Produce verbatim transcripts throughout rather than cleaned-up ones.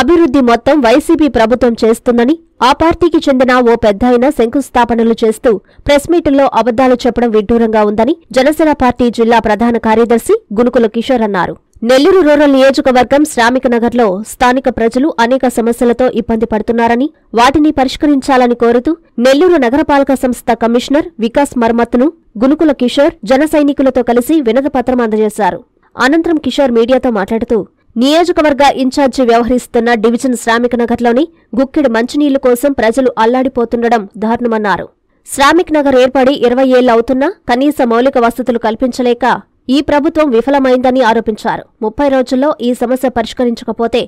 అభివృద్ధి మొత్తం వైసీపీ ప్రభుత్వం చేస్తుందని ఆ పార్టీకి చెందిన ఓ పెద్దాయన శంకుస్థాపనలు చేస్తూ ప్రెస్ మీటింగ్లో అబద్ధాలు చెప్పడం విడ్డూరంగా ఉందని జనసేన పార్టీ జిల్లా ప్రధాన కార్యదర్శి గునుకుల కిషోర్ అన్నారు. నెల్లూరు రూరల్ నియోజకవర్గం శ్రామిక నగర్లో స్థానిక ప్రజలు అనేక సమస్యలతో ఇబ్బంది పడుతున్నారని వాటిని పరిష్కరించాలని కోరుతూ నెల్లూరు నగరపాలక సంస్థ కమిషనర్ వికాస్ మర్మత్తును గునుకుల కిషోర్ జన సైనికులతో కలిసి వినతిపత్రం అందజేశారు. అనంతరం కిషోర్ మీడియాతో మాట్లాడుతూ నియోజకవర్గ ఇన్ఛార్జి వ్యవహరిస్తున్న డివిజన్ శ్రామిక నగర్లోని గుక్కిడి మంచినీళ్లు కోసం ప్రజలు అల్లాడిపోతుండడం దారుణమన్నారు. శ్రామిక నగర్ ఏర్పడి ఇరవై ఏళ్లు అవుతున్నా కనీస మౌలిక వసతులు కల్పించలేక ఈ ప్రభుత్వం విఫలమైందని ఆరోపించారు. ముప్పై రోజుల్లో ఈ సమస్య పరిష్కరించకపోతే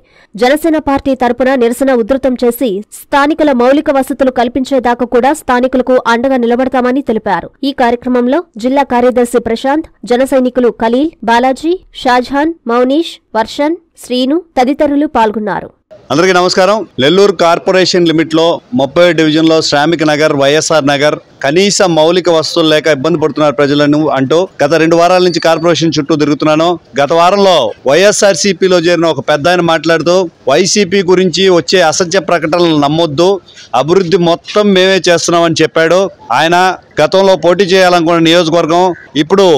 జనసేన పార్టీ తరపున నిరసన ఉధృతం చేసి స్థానికుల మౌలిక వసతులు కల్పించేదాకా కూడా స్థానికులకు అండగా నిలబడతామని తెలిపారు. ఈ కార్యక్రమంలో జిల్లా కార్యదర్శి ప్రశాంత్, జన సైనికులు ఖలీల్, బాలాజీ, షాజహాన్, మౌనీష్, వర్షన్, శ్రీను తదితరులు పాల్గొన్నారు. అందరికీ నమస్కారం. నెల్లూరు కార్పొరేషన్ లిమిట్లో ముప్పై డివిజన్లో శ్రామిక నగర్, వైఎస్ఆర్ నగర్ కనీస మౌలిక వసతులు లేక ఇబ్బంది పడుతున్నారు ప్రజలను అంటూ గత రెండు వారాల నుంచి కార్పొరేషన్ చుట్టూ తిరుగుతున్నాను. గత వారంలో వైఎస్ఆర్సీపీలో చేరిన ఒక పెద్ద ఆయన మాట్లాడుతూ వైసీపీ గురించి వచ్చే అసత్య ప్రకటనలు నమ్మొద్దు, అభివృద్ధి మొత్తం మేమే చేస్తున్నామని చెప్పాడు. ఆయన గతంలో పోటీ చేయాలనుకున్న నియోజకవర్గం ఇప్పుడు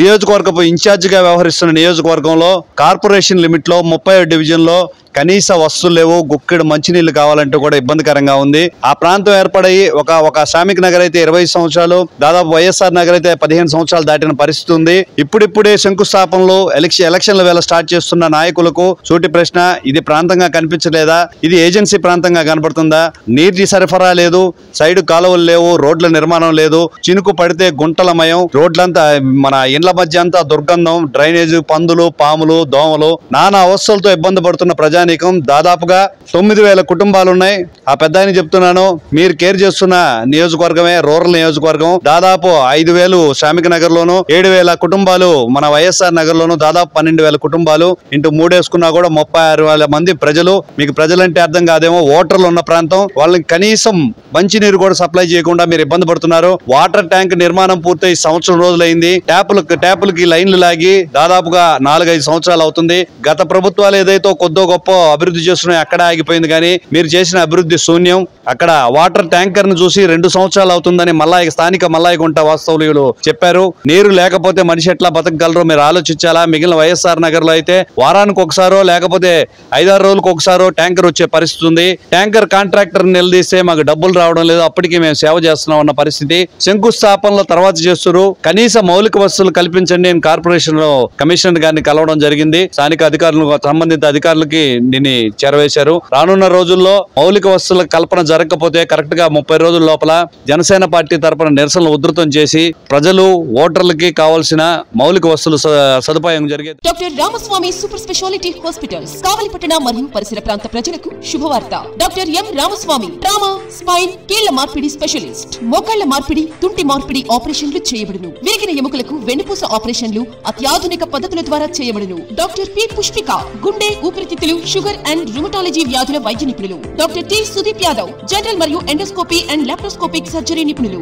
నియోజకవర్గపు ఇన్ఛార్జిగా వ్యవహరిస్తున్న నియోజకవర్గంలో కార్పొరేషన్ లిమిట్లో ముప్పై డివిజన్లో కనీస వస్తువులు లేవు, గుక్కెడు మంచినీళ్ళు కావాలంటే కూడా ఇబ్బందికరంగా ఉంది. ఆ ప్రాంతం ఏర్పడి ఒక ఒక శ్రామిక నగర్ అయితే ఇరవై సంవత్సరాలు, దాదాపు వైఎస్ఆర్ నగర్ అయితే పదిహేను సంవత్సరాలు దాటిన పరిస్థితి ఉంది. ఇప్పుడిప్పుడే శంకుస్థాపనలు ఎలక్షన్ ఎలక్షన్ల వేళ స్టార్ట్ చేస్తున్న నాయకులకు సూటి ప్రశ్న, ఇది ప్రాంతంగా కనిపించలేదా? ఇది ఏజెన్సీ ప్రాంతంగా కనపడుతుందా? నీటి సరఫరా లేదు, సైడ్ కాలువలు లేవు, రోడ్ల నిర్మాణం లేదు, చినుకు పడితే గుంటలమయం, రోడ్లంతా మన ఇండ్ల మధ్య అంతా దుర్గంధం, డ్రైనేజ్, పందులు, పాములు, దోమలు, నానా అవస్థలతో ఇబ్బంది పడుతున్న ప్రజానీకం దాదాపుగా తొమ్మిది వేల కుటుంబాలున్నాయి. ఆ పెద్ద ఆయన చెప్తున్నాను, మీరు కేర్ చేస్తున్న నియోజకవర్గమే రూరల్ నియోజకవర్గం. దాదాపు ఐదు వేలు శ్రామిక నగర్ లోను, ఏడు వేల కుటుంబాలు మన వైఎస్ఆర్ నగర్ లోను, దాదాపు పన్నెండు వేల కుటుంబాలు ఇంటూ మూడేసుకున్నా కూడా ముప్పై ఆరు వేల మంది ప్రజలు, మీకు ప్రజలంటే అర్థం కాదేమో, ఓటర్లు ఉన్న ప్రాంతం. వాళ్ళకి కనీసం మంచినీరు కూడా సప్లై చేయకుండా మీరు ఇబ్బంది పడుతున్నారు. వాటర్ ట్యాంక్ నిర్మాణం పూర్తయి సంవత్సరం రోజులైంది. ట్యాపులకు ట్యాపులకి లైన్లు లాగి దాదాపుగా నాలుగైదు సంవత్సరాలు అవుతుంది. గత ప్రభుత్వాలు ఏదైతే కొద్దో గొప్ప అభివృద్ధి చేస్తున్నాయి అక్కడ ఆగిపోయింది, కానీ మీరు చేసిన అభివృద్ధి శూన్యం. అక్కడ వాటర్ ట్యాంకర్ ను చూసి రెండు సంవత్సరాలు అవుతుందని మల్లాయి స్థానిక మల్లాయిగుంట వాస్తవులు చెప్పారు. నీరు లేకపోతే మనిషి ఎట్లా బతకగలరో మీరు ఆలోచించాలా? మిగిలిన వైఎస్ఆర్ నగర్ లో అయితే వారానికి ఒకసారో లేకపోతే ఐదారు రోజులకు ఒకసారో ట్యాంకర్ వచ్చే పరిస్థితి ఉంది. ట్యాంకర్ కాంట్రాక్టర్ నిలదీస్తే మాకు డబ్బులు రావడం లేదు, అప్పటికీ మేము సేవ చేస్తున్నాం అన్న పరిస్థితి. శంకుస్థాపనల తర్వాత చేస్తున్నారు. కనీస మౌలిక వసతులు కల్పించండి అని కార్పొరేషన్ లో కమిషనర్ గారిని కలవడం జరిగింది. స్థానిక అధికారులు, సంబంధిత అధికారులకి దీన్ని చేరవేశారు. రానున్న రోజుల్లో మౌలిక వసతుల కల్పన జరగకపోతే కరెక్ట్ గా ముప్పై రోజుల లోపల జనసేన పార్టీ తరపున నిరసనలు ఉధృతం చేసి ప్రజలు, ఓటర్లకి కావాల్సిన మౌలిక వసతులు సదుపాయం జరిగేది. Doctor Ramaswamy super speciality hospitals కావలిపట్టణ మరియు పరిసర ప్రాంత ప్రజలకు శుభవార్త. Doctor M Ramaswamy trauma, spine, కీళ్ల మార్పిడి స్పెషలిస్ట్. మోకాళ్ల మార్పిడి, తుంటి మార్పిడి ఆపరేషన్లు చేయబడును. విరిగిన ఎముకలకు వెన్నుపూస ఆపరేషన్లు అత్యాధునిక పద్ధతుల ద్వారా చేయబడును. డాక్టర్ పి పుష్పిక గుండె, ఊపిరితిత్తులు, షుగర్ అండ్ రుమటాలజీ వ్యాధుల వైద్య నిపుణులు. Doctor T Sudeep Yadav general మరియు ఎండోస్కోపీ అండ్ లాప్రోస్కోపిక్ సర్జరీ నిపుణులు.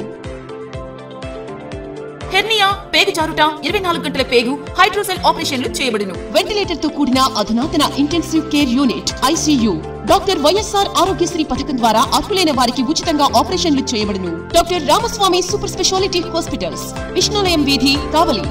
హెర్నియా, పేగు జారుట, ఇరవై నాలుగు గంటల పేగు హైడ్రోసెల్ ఆపరేషన్లు చేయబడును. వెంటిలేటర్ తో కూడిన అధునాతన intensive care unit, ICU. Doctor YSR Aarogyasri పథకం ద్వారా అర్హులైన వారికి ఉచితంగా ఆపరేషన్లు చేయబడును. Doctor Ramaswamy super speciality hospitals, Vishnulayam వీధి, కావలి.